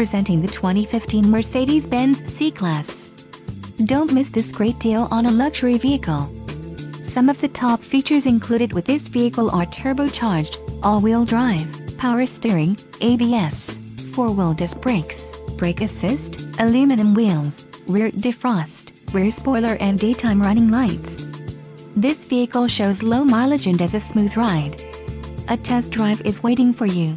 presenting the 2015 Mercedes-Benz C-Class. Don't miss this great deal on a luxury vehicle. Some of the top features included with this vehicle are turbocharged, all-wheel drive, power steering, ABS, four-wheel disc brakes, brake assist, aluminum wheels, rear defrost, rear spoiler and daytime running lights. This vehicle shows low mileage and has a smooth ride. A test drive is waiting for you.